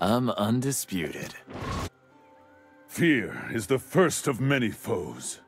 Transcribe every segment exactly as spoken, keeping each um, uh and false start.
I'm undisputed. Fear is the first of many foes.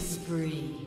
spree.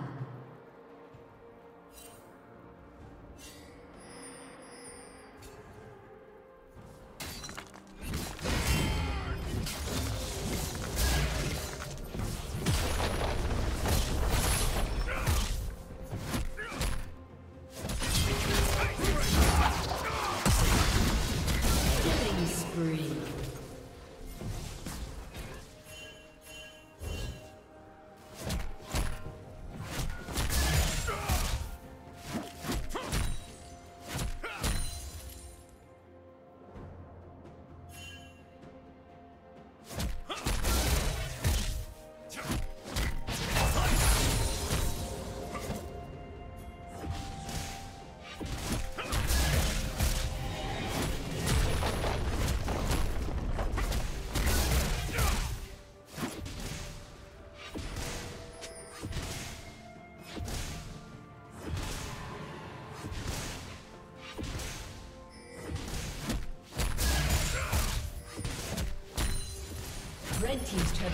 Red team's turret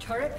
Turret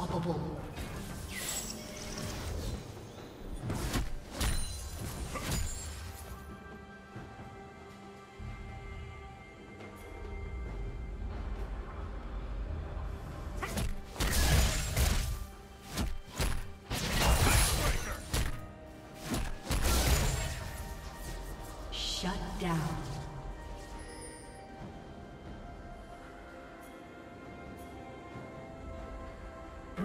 Unstoppable. Shut down.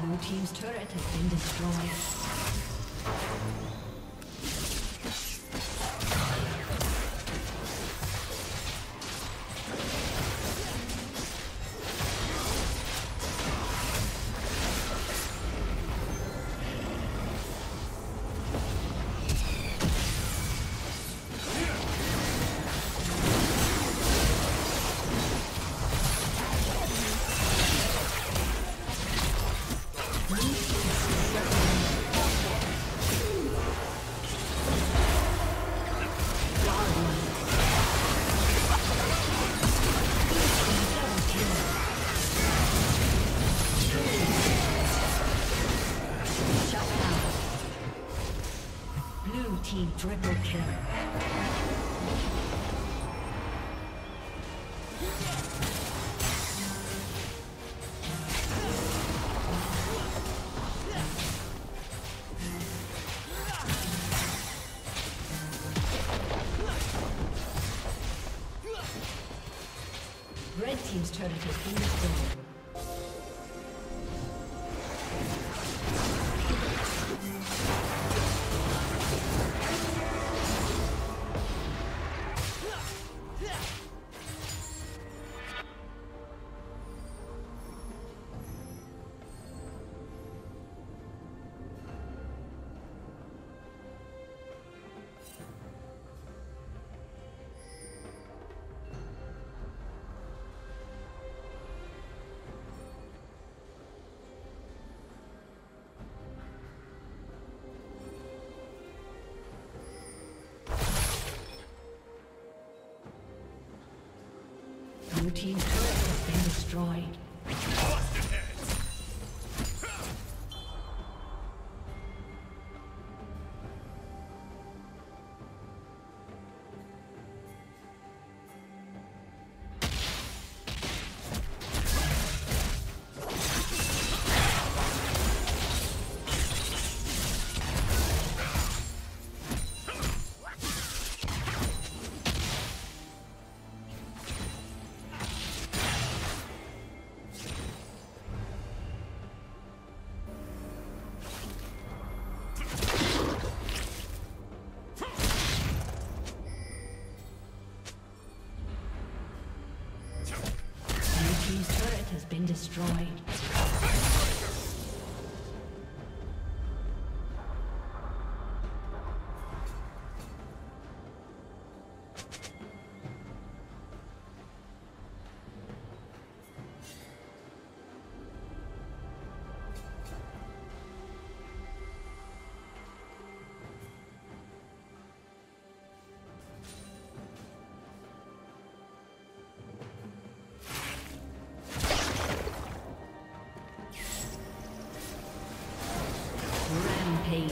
Blue team's turret has been destroyed. Triple kill. Red team's turret has been destroyed. Blue team's turret has been destroyed. Destroyed. Rampage.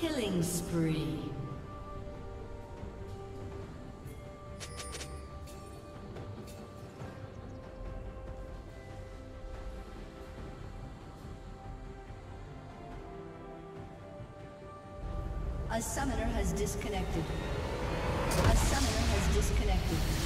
Killing spree. A summoner has disconnected. A summoner has disconnected.